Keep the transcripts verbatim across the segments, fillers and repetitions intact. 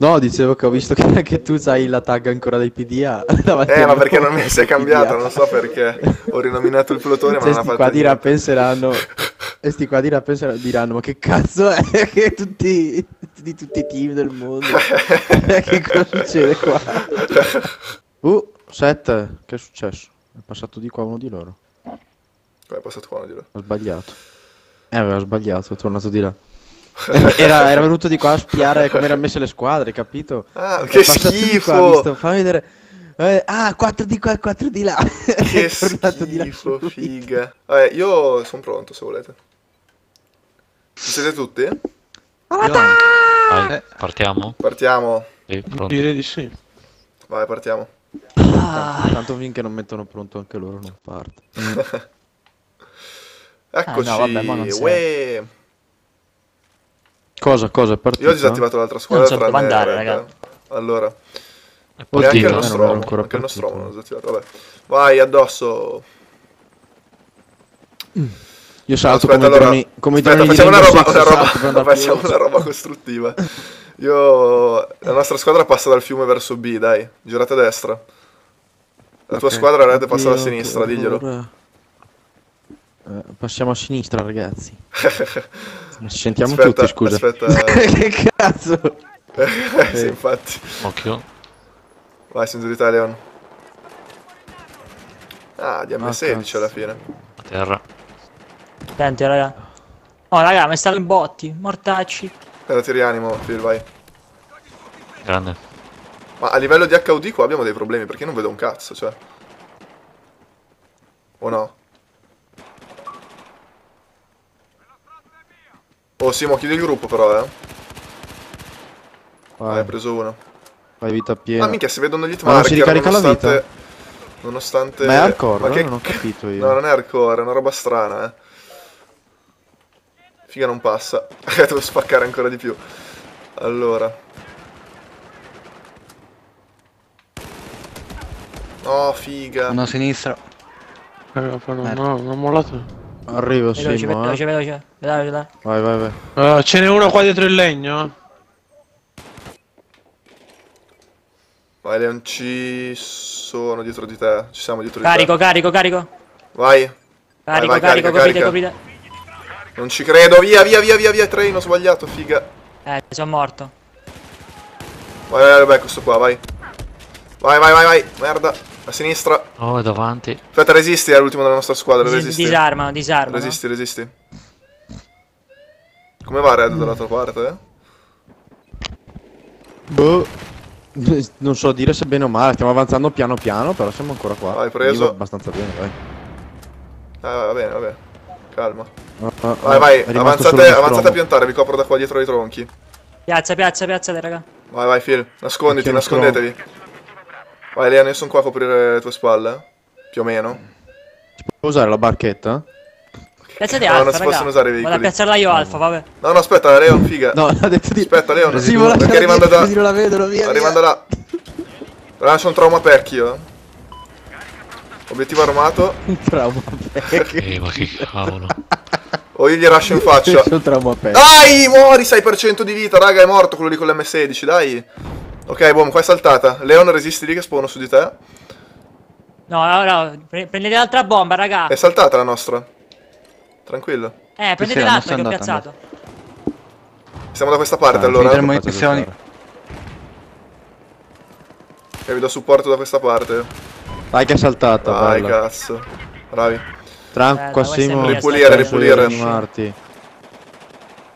No, dicevo che ho visto che anche tu hai la tag ancora dei P D A. Eh, ma perché non mi sei cambiato, non so perché. Ho rinominato il plotone, ma non ha fatto qua dirà, penseranno, e sti qua dirà, penseranno, diranno, ma che cazzo è che tutti, di tutti i team del mondo? Che cosa succede qua? Uh, sette, che è successo? È passato di qua uno di loro. Come è passato qua uno di loro? Ho sbagliato. Eh, aveva sbagliato, è tornato di là. Era, era venuto di qua a spiare come erano messe le squadre, capito? Ah, che schifo! Qua, visto? Fammi vedere. Eh, ah, quattro di qua e quattro di là. Che schifo, di là figa. Vabbè, io sono pronto, se volete. Ci siete tutti? Vai, partiamo? Partiamo. Sì, direi di sì. Vai, partiamo. Ah. Tanto, tanto finché non mettono pronto anche loro non parte. Mm. Eccoci. Ah, no, vabbè, ma non c'è. Cosa, cosa, è partito? Io ho disattivato l'altra squadra. Non so dove andare, raga. Allora. E anche il nostro uomo, anche il nostro uomo l'ho disattivato, vabbè. Vai, addosso. Io salto come allora, come aspetta, facciamo una roba, una roba, facciamo una roba costruttiva. Io... La nostra squadra passa dal fiume verso B, dai. Girate a destra. La tua squadra, Red, passa da sinistra, diglielo. Passiamo a sinistra, ragazzi. Sentiamo aspetta, tutti, scusa. Aspetta. Che cazzo? Sì, infatti. Occhio. Vai, signorità, Leon. Ah, diamo sedici alla fine. A terra. Attenti, raga. Oh, raga, mi stanno in botti. Mortacci. Allora ti rianimo, Phil, vai. Grande. Ma a livello di H U D qua abbiamo dei problemi, perché non vedo un cazzo, cioè. O no? Oh Simo, chiudi il gruppo però, eh. Vai, hai preso uno. Vai, vita piena. Ah, minchia, si vedono gli hitmarker. Ma non si ricarica nonostante... la vita? Nonostante... Ma è hardcore, ma che... non ho capito io. No, non è hardcore, è una roba strana, eh. Figa, non passa. Devo spaccare ancora di più. Allora. No, figa. Una a sinistra. No, no, non ho mollato. Arrivo, Simo, veloce, eh. veloce, veloce, veloce, veloce. Vai, vai, vai. Uh, ce n'è uno qua dietro il legno. Vai, Leon, ci sono dietro di te. Ci siamo dietro carico, di te. Carico, carico, carico. Vai. Carico, vai, vai, carico, carico, coprite, coprite. Non ci credo, via, via, via, via, via, treno, ho sbagliato, figa. Eh, sono morto. Vai, vai, vai, questo qua, vai. Vai, vai, vai, vai, merda. A sinistra. Oh, è davanti. Aspetta, resisti, è l'ultimo della nostra squadra, resisti. Disarmano, disarmano. Resisti, resisti. Come va Red dall'altra parte? Boh. Non so dire se bene o male, stiamo avanzando piano piano, però siamo ancora qua. Vai, preso. Io abbastanza bene, vai. Ah, va bene, va bene. Calma. Ah, ah, vai, vai, avanzate, avanzate a piantare, vi copro da qua dietro i tronchi. Piazza, piazza, piazza, raga. Vai, vai, Phil. Nasconditi, nascondetevi. Vai, Leon, io sono qua a coprire le tue spalle. Più o meno. Si può usare la barchetta? Piazzate no, alfa, non si raga. Possono usare i veicoli. Vado a piazzarla io alfa, vabbè. No, no, aspetta, Leon, figa. No, l'ha detto di... Aspetta, Leon, sì, perché la rimando da... Non la vedo, via, rimando là. Lascio un trauma pack io. Obiettivo armato. Un trauma pack. Eh, ma che cavolo. O io gli lascio in faccia. Un trauma pack. Dai, muori, sei per cento di vita, raga, è morto quello lì con l'M sedici, dai. Ok, boom, qua è saltata. Leon, resisti lì che spawno su di te. No, no, no. Prendete l'altra bomba, raga. È saltata la nostra. Tranquillo. Eh, prendete l'altra che ho piazzato. Siamo da questa parte, ah, allora. Ok, vi do supporto da questa parte. Dai che è saltata. Dai, bella. Cazzo. Bravi. Tranquillissimo. Ripulire, ripulire.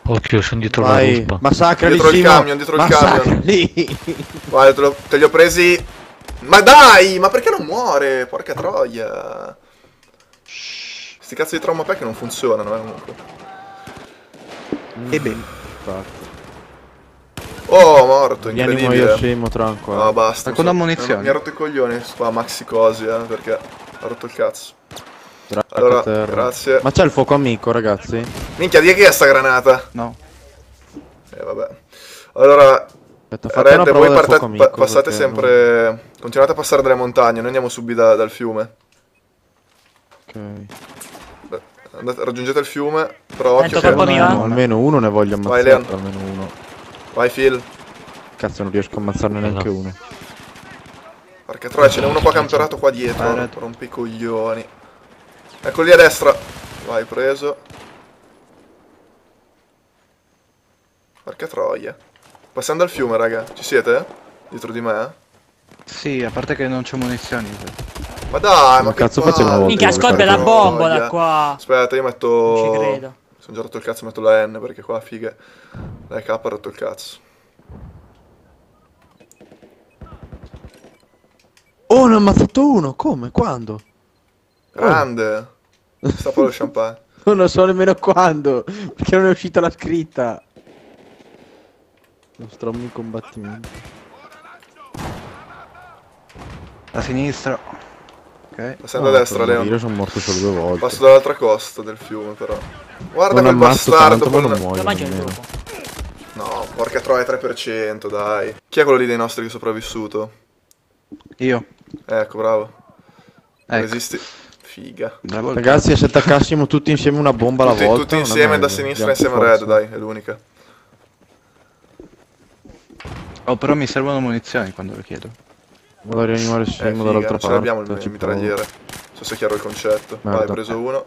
Occhio, sono dietro la ruspa. Massacra dietro il camion, dietro il camion. Vai, te, lo, te li ho presi. Ma dai, ma perché non muore? Porca troia. Sti cazzo di trauma pack non funzionano, eh, comunque. E bene. Oh, morto, incredibile. Io scemo, tranquillo. No, basta. Ma con la munizione. Mi ha rotto i coglioni qua Maxi Cosi, eh, perché ha rotto il cazzo. Allora, grazie. Ma c'è il fuoco amico, ragazzi? Minchia, di che è sta granata? No. Eh, vabbè. Allora, aspetta, Red, voi partate, amico, pa passate sempre... Non... Continuate a passare dalle montagne, noi andiamo subito da, dal fiume. Ok. Andate, raggiungete il fiume, però occhio che... Almeno uno ne voglio ammazzare, almeno uno. Vai, Phil. Cazzo, non riesco a ammazzarne neanche no. uno. Perché troia, ce n'è uno qua campionato qua dietro. Rompi i coglioni. Ecco lì a destra. Vai, preso. Perché troia. Passando al fiume, raga. Ci siete? Dietro di me? Sì, a parte che non c'ho munizioni. Ma dai, ma, ma cazzo faccio una volta? Minchia, scoppia la bombola troia. Qua. Aspetta, io metto... Non ci credo. Sono già rotto il cazzo, metto la N perché qua, figa. La K ha rotto il cazzo. Oh, ne ho ammazzato uno! Come? Quando? Grande! Oh. Sta lo champagne. Non lo so nemmeno quando, perché non è uscita la scritta. Non strammo in combattimento. Da sinistra. Ok. Passando no, a destra, Leo. Io sono morto solo due volte. Passo dall'altra costa del fiume, però. Guarda non quel bastardo, poi non muoio. No, porca troia, tre per cento, dai. Chi è quello lì dei nostri che è sopravvissuto? Io. Ecco, bravo. Ecco. Resisti. Figa. Ragazzi, se attaccassimo tutti insieme una bomba alla tutti, volta. Tutti insieme da sinistra insieme a Red, dai, è l'unica. Oh, però mi servono munizioni quando lo chiedo. Vado a rianimare il eh, dall'altra parte. Ce l'abbiamo il, il mitragliere. Non so se è chiaro il concetto. Merda. Vai, preso uno.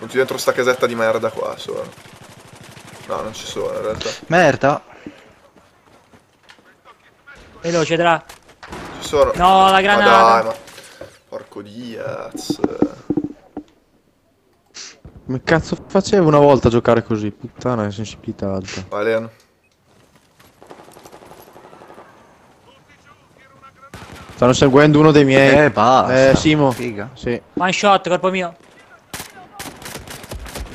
Sono dentro sta casetta di merda qua, sono. No, non ci sono in realtà. Merda. Veloce, tra. Ci sono. No, la granata. Ma dai, ma... Porco diaz. Come cazzo facevo una volta a giocare così? Puttana, che sensibilità alta. Valen. Stanno seguendo uno dei miei. Eh, basta. Eh, Simo. Figa. Sì. One shot, colpo mio.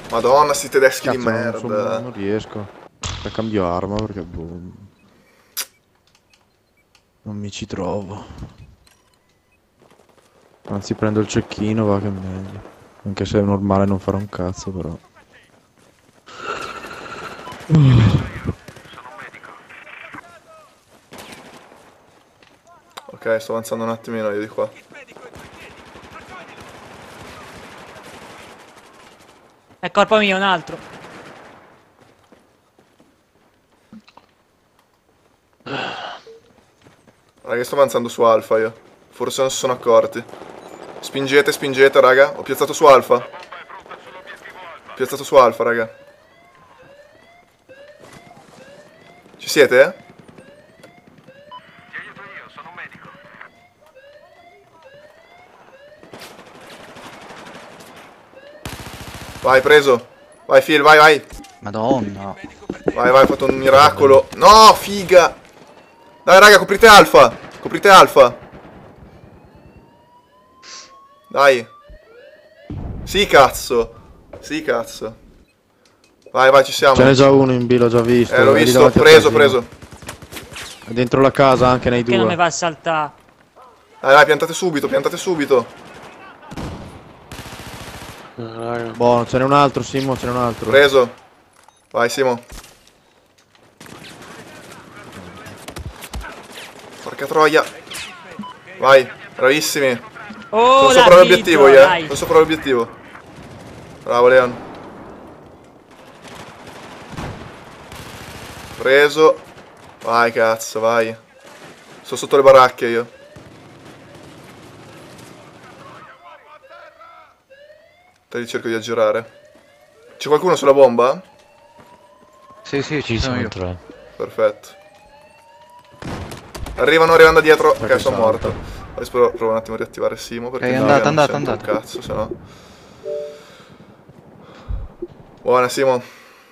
Madonna, sti tedeschi cazzo, di merda. Non, so, non riesco. La cambio arma perché boh. Non mi ci trovo. Anzi prendo il cecchino, va che è meglio. Anche se è normale non farò un cazzo però. Sono un medico. Ok, sto avanzando un attimino io di qua. È colpa mia, un altro. Raga, sto avanzando su Alfa io. Forse non si sono accorti. Spingete, spingete, raga. Ho piazzato su Alfa. Piazzato su Alfa, raga. Ci siete, eh? Ti aiuto io, sono un medico. Vai, preso. Vai, Phil, vai, vai. Madonna. Vai, vai, ho fatto un miracolo. No, figa. Dai raga, coprite Alfa! Coprite Alfa! Dai! Sì cazzo! Sì cazzo! Vai vai, ci siamo! Ce n'è già uno in B, l'ho già visto! Eh, l'ho visto, preso, preso! È dentro la casa anche nei due! Che non mi va a saltare! Dai vai, piantate subito, piantate subito! Eh, buono, ce n'è un altro, Simo, ce n'è un altro! Preso! Vai Simo! Troia, vai, bravissimi. Oh, sono sopra l'obiettivo io, eh. Sono sopra l'obiettivo. Bravo, Leon. Preso. Vai, cazzo, vai. Sono sotto le baracche io. Te li cerco di aggirare. C'è qualcuno sulla bomba? Sì, sì, ci sono io. Perfetto. Arrivano, arrivano da dietro. Ok, sono morto. Adesso provo, provo un attimo a riattivare Simo perché è andato, andato, andato. Cazzo, se no. Buona Simo.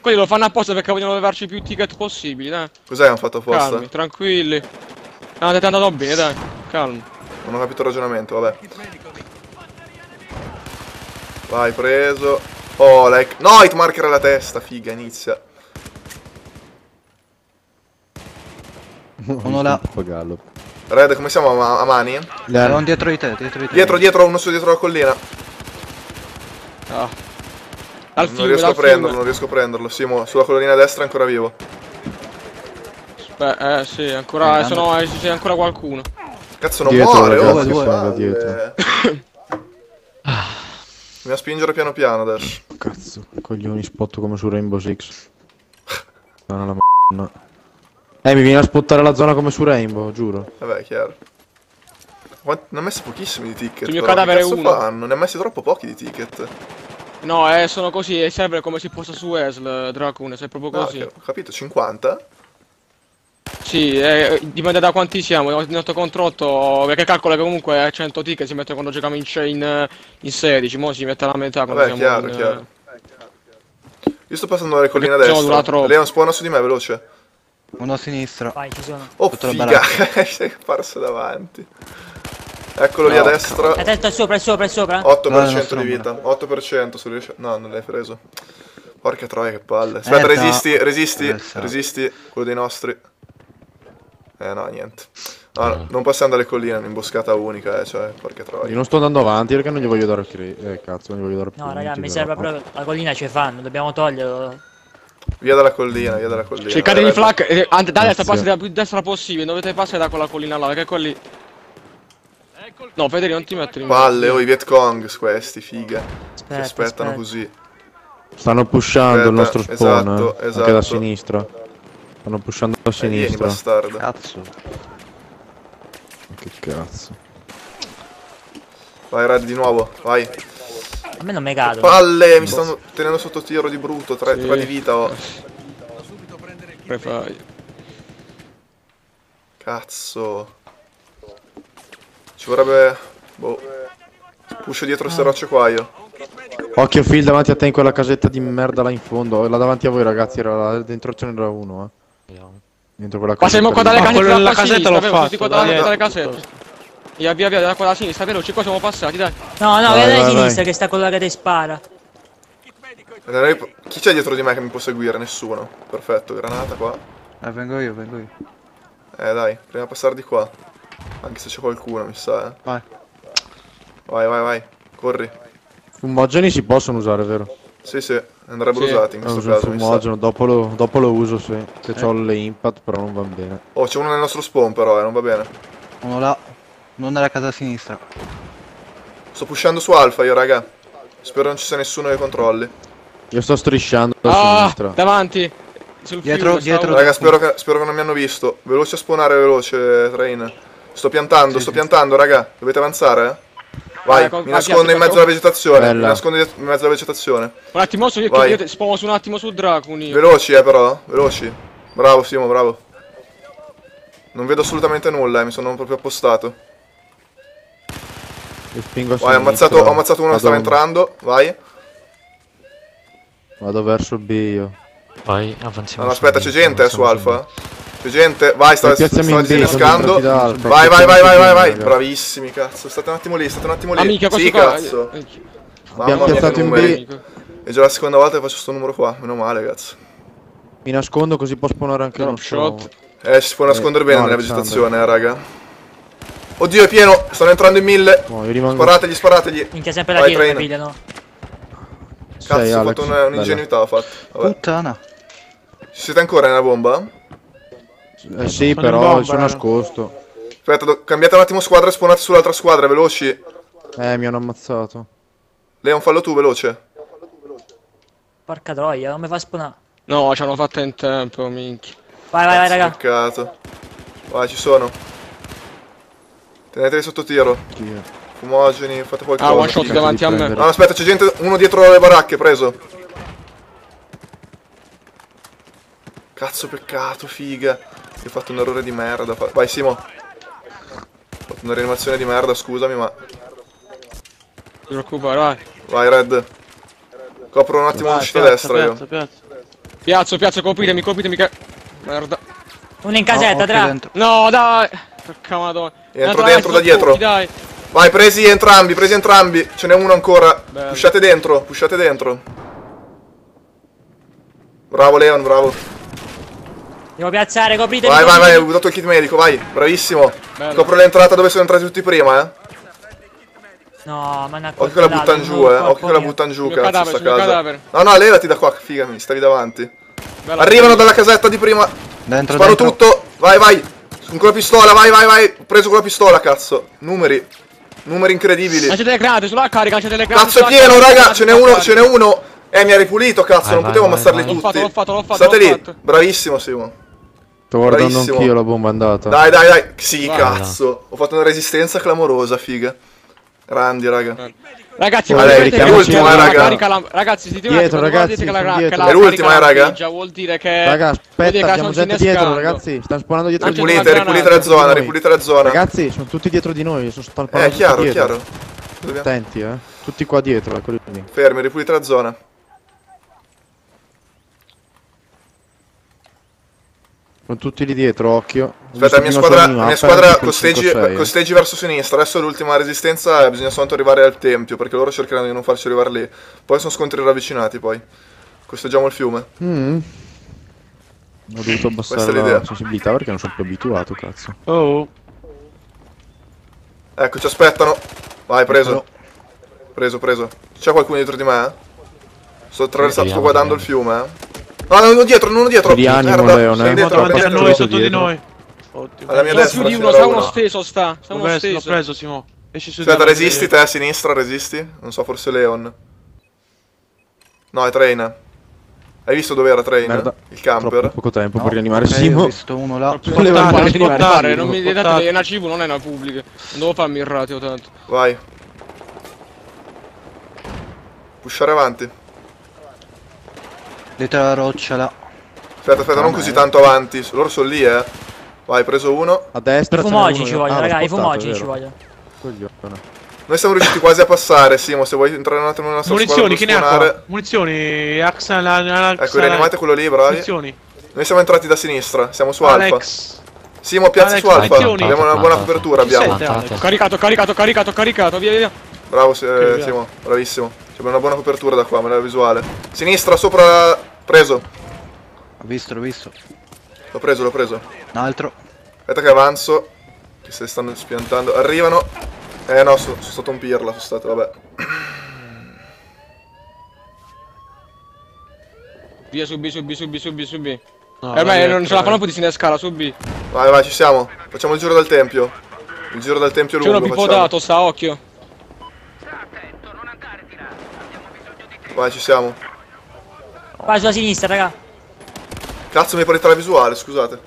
Quelli lo fanno apposta perché vogliono levarci più ticket possibili, dai. Cos'è che hanno fatto apposta? Calmi, tranquilli. No, andate andato bene, dai. Calmi. Non ho capito il ragionamento, vabbè. Vai, preso. Oh, like. No, hit marker alla testa, figa, inizia. Uno là. Red, come siamo a, ma a mani? Le non dietro di te, dietro di te. Dietro, dietro, uno su dietro la collina. Ah. Al non fiume, riesco a prenderlo, fiume. non riesco a prenderlo. Simo, sulla collina a destra è ancora vivo. Beh, eh, sì, ancora, eh, se no ci c'è ancora qualcuno. Cazzo, non dietro, muore, oh, che palle. Dietro. Mi va a spingere piano piano adesso. Cazzo, coglioni, spotto come su Rainbow Six. No, la m***a. Eh, mi viene a spottare la zona come su Rainbow, giuro. Vabbè, chiaro. Quanti... Ne ha messi pochissimi di ticket. Il mio cadavere è uno. Fanno? Ne ha messi troppo pochi di ticket. No, eh, sono così, è sempre come si posta su E S L, Drakuun, sei proprio così. No, okay, ho capito, cinquanta? Sì, eh, dipende da quanti siamo, il nostro controtto, perché calcola che comunque a cento ticket si mette quando giochiamo in, in, in sedici, mo si mette alla metà quando vabbè, siamo chiaro, in... chiaro. Eh, chiaro, chiaro. Io sto passando le colline a destra, Leon spawna su di me, veloce. Uno a sinistra. Vai, ci sono. Oh, tutto figa, sei apparso davanti. Eccolo no, lì a destra. A destra, sopra, sopra, sopra. otto per cento no, di vita. otto per cento se riesci... No, non l'hai preso. Porca troia, che palle. Aspetta, eh, resisti, no. resisti, Adesso. resisti. Quello dei nostri. Eh, no, niente. No, no. Non passando alle colline, un'imboscata unica, eh, cioè, porca troia. Io non sto andando avanti perché non gli voglio dare il eh, cazzo, non gli voglio dare più. No, raga, mi serve proprio... La collina ci fanno, dobbiamo toglierlo. Via dalla collina, via dalla collina. Cercate di flak... Eh, dai, sta passare la più destra possibile, dovete passare da quella collina là, perché quelli... No, Federico, non ti metto in palle, oh, i Viet Cong questi, figa. Aspetta, si aspettano aspetta. così. Stanno pushando aspetta, il nostro spawn. Esatto, eh. esatto. Anche da sinistra. Stanno pushando da sinistra. Eh, vieni, cazzo. Che cazzo. Vai, Rad, di nuovo, vai. A me non mi cado. Palle, mi stanno tenendo sotto tiro di brutto, tre sì. di vita, oh. Cazzo. Ci vorrebbe... Boh. Puscio dietro queste rocce qua io. Occhio Phil davanti a te in quella casetta di merda là in fondo. Là davanti a voi ragazzi, era là, dentro ce n'era uno, eh. Dentro quella casetta. Ma siamo qua dalle casette, quello della casetta l'ho fatto. Tutti qua dalle casette. Via via via, da qua alla sinistra, veloce, qua siamo passati, dai. No, no, via dalla sinistra che sta quella che te spara. Chi c'è dietro di me che mi può seguire? Nessuno. Perfetto, granata qua. Eh, vengo io, vengo io. Eh, dai, prima passare di qua. Anche se c'è qualcuno, mi sa, eh. Vai. Vai, vai, vai. Corri. Fumogeni si possono usare, vero? Sì, sì. Andrebbero sì. usati in questo uso caso, il fumogeno, dopo lo, dopo lo uso, sì. Se eh. ho le impact, però non va bene. Oh, c'è uno nel nostro spawn, però, eh. Non va bene. Uno là. Non nella casa a sinistra. Sto pushando su Alfa io, raga. Spero non ci sia nessuno che controlli. Io sto strisciando da ah, sinistra. Davanti. Sul dietro, fiume, dietro. Raga, spero che, spero che non mi hanno visto. Veloce a spawnare, veloce, train. Sto piantando, sì, sto sì. piantando, raga. Dovete avanzare? Vai, eh, mi nascondo in mezzo alla vegetazione. Bella. Mi nascondo in mezzo alla vegetazione. Un attimo, so io che io spawno su un attimo su Drakuun. Veloci, eh, però. Veloci. Bravo, Simo, bravo. Non vedo assolutamente nulla, eh. Mi sono proprio appostato. Spingo vai, ho ammazzato, ho ammazzato uno che stava entrando. Vai. Vado verso B io. Vai, avanziamo. No, aspetta, c'è gente eh, su Alfa. C'è gente, vai, stava disinnescando. Vai, vai, vai, vai, vai. Bravissimi, cazzo. State un attimo lì, state un attimo lì. Amica, sì, cazzo. Abbiamo piazzato in B. È già la seconda volta che faccio sto numero qua. Meno male, cazzo. Mi nascondo così può spawnare anche uno shot. Eh, si può nascondere bene nella vegetazione, raga. Oddio, è pieno. Stanno entrando in mille. Sparategli, sparategli. Minchia, sempre la dietro, no? Cazzo, ho fatto un'ingenuità, ho fatto. Puttana. Ci siete ancora nella bomba? Eh sì, sono però bomba, sono nascosto. Aspetta, do... cambiate un attimo squadra e spawnate sull'altra squadra, veloci. Eh, mi hanno ammazzato. Leon, fallo tu, veloce. Porca troia, non mi fa spawnare. No, ci hanno fatto in tempo, minchia. Vai, vai, vai, raga. Peccato. Vai, ci sono. Teneteli sotto tiro. Chi? Fumogeni, fate qualcosa. Ah, one shot davanti a me. No, aspetta, c'è gente, uno dietro le baracche, preso. Cazzo, peccato, figa. Io ho fatto un errore di merda. Vai, Simo. Ho fatto una rianimazione di merda, scusami, ma... Non ti preoccupare, vai. Vai, Red. Copro un attimo l'uscita destra, piazza, io. Piazzo, piazzo, piazzo, copritemi, copritemi, che... Merda. Uno in casetta, tre. No, no, dai. Porca madonna. Entro dentro, da dietro. Tutti, dai. Vai, presi entrambi, presi entrambi. Ce n'è uno ancora. Bello. Pushate dentro, pushate dentro. Bravo, Leon, bravo. Devo piazzare, copritemi. Vai, vai, vai, ho dato il kit medico, vai. Bravissimo. Bello. Copro l'entrata dove sono entrati tutti prima, eh. No, ma una cosa. Occhio che la buttano giù, eh. Occhio che la buttano giù, cazzo, sta casa. No, no, levati da qua, figa, mi stavi davanti. Bello. Arrivano dalla casetta di prima. Dentro, sparo dentro. tutto. Vai, vai. Con quella pistola, vai, vai, vai. Ho preso quella pistola, cazzo. Numeri. Numeri incredibili. Ma c'è delle granate, sulla carica, c'è delle granate. Cazzo, è pieno, raga. Ce n'è uno, ce n'è uno. Eh, mi ha ripulito, cazzo, vai, non vai, potevo vai, ammazzarli vai. tutti. L'ho fatto, l'ho fatto, l'ho fatto. State lì, fatto. Bravissimo Simo. Sto guardando bravissimo. anch'io la bomba andata. Dai, dai, dai. Sì, vai, cazzo. No. Ho fatto una resistenza clamorosa, figa. Grandi, raga. Ragazzi, ma è l'ultima, raga. Ragazzi, si dietro, ragazzi, è l'ultima, eh, raga. Vuol dire che raga, aspetta, abbiamo gente dietro, ragazzi. Stanno sparando dietro di noi. Ripulite la zona, ripulite la zona. Ragazzi, sono tutti dietro di noi, sono spalpando. Eh, chiaro, chiaro. Attenti, eh. Tutti qua dietro, eccoli lì. Fermi, ripulite la zona. Sono tutti lì dietro, occhio. Aspetta, la mia squadra, la mia squadra costeggi, costeggi verso sinistra. Adesso è l'ultima resistenza, bisogna soltanto arrivare al tempio, perché loro cercheranno di non farci arrivare lì. Poi sono scontri ravvicinati, poi costeggiamo il fiume. Mm. Ho dovuto abbassare la sensibilità perché non sono più abituato, cazzo. Oh. Ecco, ci aspettano. Vai, preso. Preso, preso. C'è qualcuno dietro di me? Sto attraversando, sto guardando il fiume, eh. No, non uno dietro, non uno dietro. Rianimo, Leon. Sei dietro, davanti a noi, sotto di noi. Alla mia destra. Più di uno, sta uno steso, sta. Sta uno steso. L'ho preso, Simo. Esci su. Aspetta, resisti te a sinistra, resisti. Non so, forse Leon. No, è Train. Hai visto dove era Train? Il camper. Poco tempo per rianimare Simo. Ho visto uno là. Volevo portare, non mi date, è una cibo, non è una pubblica. Non devo farmi il ratio tanto. Vai. Pushare avanti. Dietro la roccia là. Aspetta, aspetta, non così tanto avanti. Loro sono lì, eh. Vai, preso uno. A destra. I fumogeni ci vogliono, raga, i fumogeni ci vogliono. Noi siamo riusciti quasi a passare, Simo. Se vuoi entrare un attimo nella nostra squadra. Munizioni, che ne ha? Munizioni, Axa, la... Ecco, rianimate quello lì, bravi. Munizioni. Noi siamo entrati da sinistra, siamo su Alfa. Simo, piazza su Alfa. Abbiamo una buona copertura, abbiamo. Caricato, caricato, caricato, caricato, via, via. Bravo, Simo, bravissimo. Abbiamo una buona copertura da qua, me la visuale. Sinistra, sopra... Preso. Ho visto, l'ho visto. L'ho preso, l'ho preso. Un altro. Aspetta che avanzo. Che se stanno spiantando. Arrivano. Eh no, sono so stato un pirla, sono stato, vabbè. Via su B, su B, su B, su B, su B. No, eh beh, non ce la fanno più di sinescala, su B. Vai, vai, ci siamo. Facciamo il giro dal tempio. Il giro dal tempio lungo. C'è uno pipodato, sta, occhio. Vai, ci siamo. Vai sulla sinistra, raga. Cazzo, mi pare tra la visuale, scusate.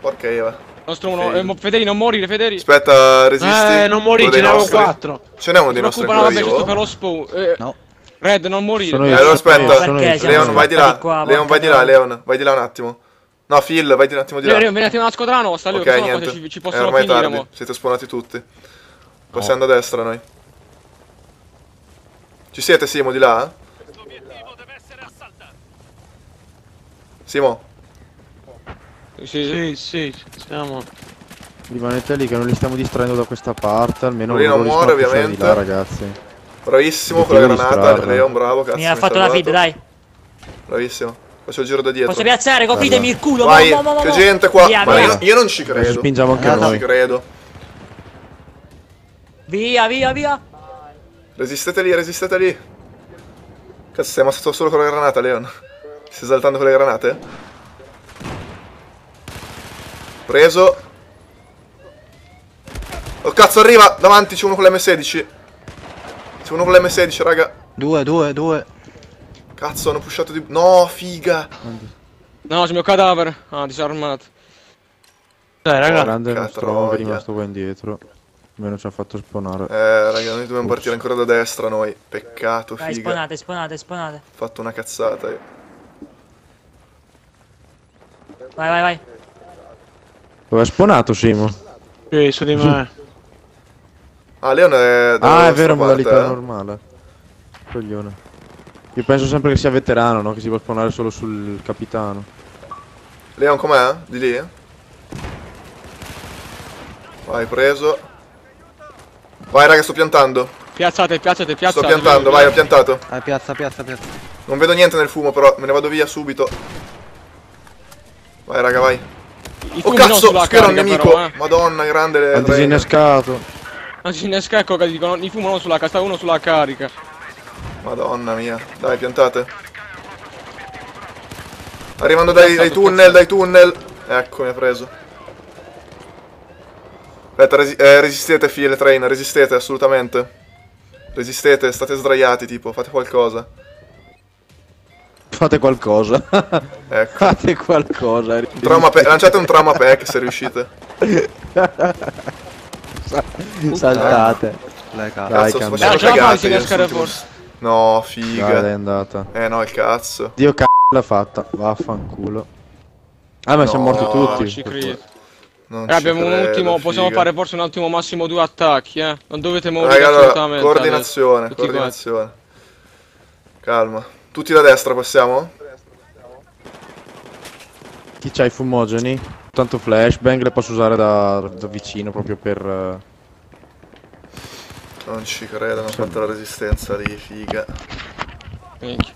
Porca Eva. Nostro uno, eh, Federi, non morire, Federi. Aspetta, resisti. Eh, non morire, ce ne avevo quattro. Ce n'è uno dei nostri qua. Eh, no. Red, non morire. Eh, allora aspetta. Leon, vai di là. Qua, Leon, vai di là, Leon. Vai di là un attimo. No, Phil, vai di un attimo di là. Vieni attimo alla scodrano, sta lì, okay, niente. Ci, ci possono eh, ormai finire, tardi. Mo. Siete spawnati tutti. Passiamo oh. a destra noi. Ci siete, Simo, di là? Simo? Sì, sì, sì, siamo. Rimanete lì che non li stiamo distraendo da questa parte, almeno non non muore ovviamente. Di là, ragazzi. Bravissimo con la granata, Leon, bravo, cazzo. Mi ha fatto la feed, dai. Bravissimo. Faccio il giro da dietro. Posso piazzare, copritemi il culo, vai, mo, mo, mo, c'è gente qua. Via, ma io, io non ci credo. Ci spingiamo anche noi. Non ci credo. Via, via, via. Resistete lì, resistete lì. Cazzo, sei ammazzato solo con la granata, Leon. Stai saltando con le granate? Preso. Oh cazzo, arriva! Davanti c'è uno con l'emme sedici. C'è uno con l'emme sedici, raga. Due, due, due. Cazzo, hanno pushato di... No, figa! No, c'è il mio cadavere. Ah, disarmato. Dai, raga. Oh, grande il nostro, è rimasto qua indietro. Almeno ci ha fatto spawnare. Eh, raga, noi dobbiamo Ups. partire ancora da destra, noi. Peccato, figa. Dai, spawnate, spawnate, spawnate. Ho fatto una cazzata, io. Vai, vai, vai. Dove è spawnato Simo? Sì, su di me. Ah, Leon è... Ah, è vero, modalità parte, eh? normale. Coglione. Io penso sempre che sia veterano, no? Che si può spawnare solo sul capitano. Leon com'è? Di lì? Vai, preso. Vai, raga, sto piantando. Piazzate, piazzate, piazzate. Sto piantando, vai, ho piantato. Ah, piazza, piazza, piazza. Non vedo niente nel fumo, però. Me ne vado via subito. Vai raga, vai. Oh cazzo, c'era un nemico. Però, eh. Madonna, grande le... Antisinnescato. Antisinnescato, che dicono, i fumo non sulla casta, uno sulla carica. Madonna mia. Dai, piantate. Arrivando dai, dai tunnel, dai tunnel. Ecco, mi ha preso. Aspetta, resi eh, resistete, Phil, Train, resistete, assolutamente. Resistete, state sdraiati, tipo, fate qualcosa. Fate qualcosa. Ecco. Fate qualcosa. Trauma pack. Lanciate un trauma pack se riuscite. Saltate. Dai, cazzo, sono cagati. No, figa. Dai, è andata. Eh no, il cazzo. Dio c***o l'ha fatta. Vaffanculo. Ah, ma no, siamo morti no, tutti. Non ci credo. Non eh, ci abbiamo credo, un ultimo, possiamo figa. fare forse un attimo massimo due attacchi, eh. Non dovete muovere assolutamente. Coordinazione, coordinazione. Quanti. Calma. Tutti da destra passiamo? Chi c'ha i fumogeni? Tanto flashbang le posso usare da, da vicino proprio per... Non ci credo, non ho fatto la resistenza lì, figa.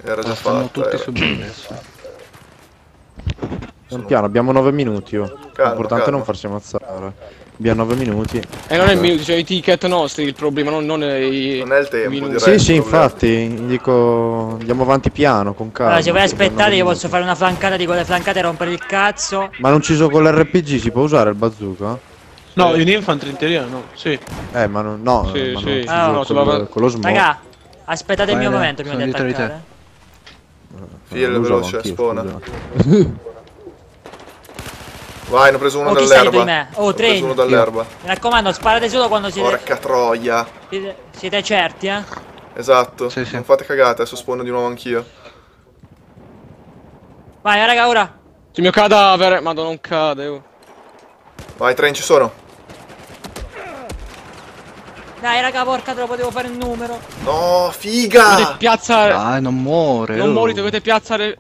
Era già fatta, era. Sono... piano, abbiamo nove minuti, oh. L'importante è non farsi ammazzare. Abbiamo nove minuti. E eh, non è il minuto, cioè i ticket nostri il problema, non, non, è, i... non è il tempo, direi. Sì, sì, infatti, dico... andiamo avanti piano, con calma. Allora, se vuoi aspettare io posso fare una flancata di quelle flancate e rompere il cazzo. Ma non ci sono con l'R P G, si può usare il bazooka? No, in infantry in teoria no, sì. Eh, ma non... no, sì, ma sì. Non ci ah, no, con, va... con lo smoke. Raga, aspettate il mio momento prima di attaccare. Fiel veloce, spona. Vai, ne ho preso uno oh, dall'erba. Oh, ho preso uno dall'erba. Mi raccomando, sparate solo quando siete... Porca troia. Siete, siete certi, eh? Esatto. Sì, sì. Non fate cagate, adesso spawno di nuovo anch'io. Vai, raga, ora. Il mio cadavere. Madonna, non cade. Oh. Vai, train, ci sono. Dai, raga, porca troia, potevo fare il numero. No, figa. Dovete piazzare... Dai, non muore. Non oh. muori, dovete piazzare...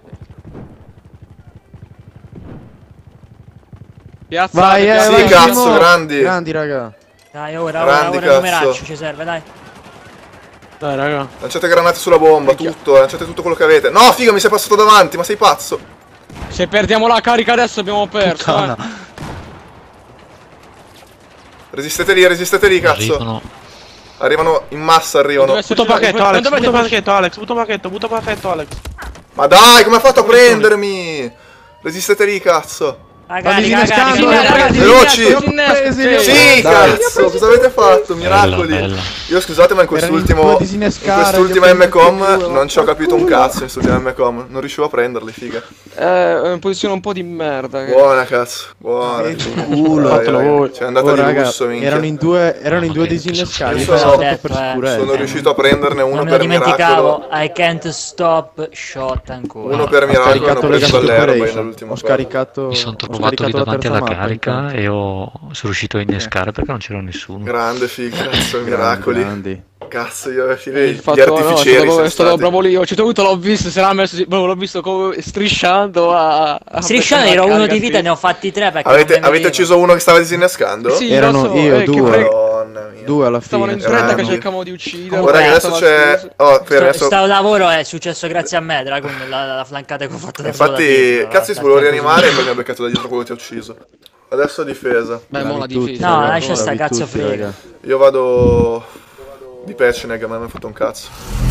Piazza, vai, eh, sì, vai, cazzo, siamo... grandi. Grandi, raga. Dai, ora, grandi, ora, ora il numeraccio ci serve, dai. Dai, raga. Lanciate granate sulla bomba, Picchia. tutto, lanciate tutto quello che avete. No, figa, mi sei passato davanti, ma sei pazzo. Se perdiamo la carica adesso abbiamo perso, eh. Resistete lì, resistete lì, cazzo. Arrivano, arrivano in massa, arrivano. Butto pacchetto, Alex, butto pacchetto, Alex, butto pacchetto, butto pacchetto, Alex. Ma dai, come ha fatto a prendermi? Resistete lì, cazzo. Ragazzi, ragazzi, ragazzi, veloci! Sì, cazzo, cosa avete fatto? Miracoli! Io scusate, ma in quest'ultimo quest'ultima M COM non ci ho capito un cazzo. In quest'ultima M COM non riuscivo a prenderli, figa. Eh, in posizione un po' di merda. Buona, cazzo. Buona. C'è andata di lusso, minchia. Erano in due, erano in due disinnescati. Sono riuscito a prenderne uno per miracolo. I can't stop shot ancora. Uno per miracolo e uno preso dall'erba nell'ultimo. Ho scaricato. Ho fatto lì davanti alla carica mappa, e ho... sono riuscito a innescare perché non c'era nessuno. Grande figa, cazzo, miracoli. Grandi. Cazzo, io avevo finito gli artificieri. No, sono stato bravo lì, ho certo punto l'ho visto, se l'ha messo, l'ho visto come strisciando a... a strisciando ero uno di vita, sì. Ne ho fatti tre perché avete, avete ucciso uno che stava disinnescando? Sì, erano so, io, eh, due. Pre... Due alla fine. Stavano in fretta che cercavamo di uccidere. Ora adesso c'è... Oh, questo lavoro è successo grazie a me, Drakuun, la flancata che ho fatto da infatti, cazzo, si volevo rianimare e poi mi ha beccato da dietro quello che ti ha ucciso. Adesso difesa. Beh, mo la difesa. No, lascia sta cazzo frega. Io vado... di patch, nega, ma non mi ha fatto un cazzo.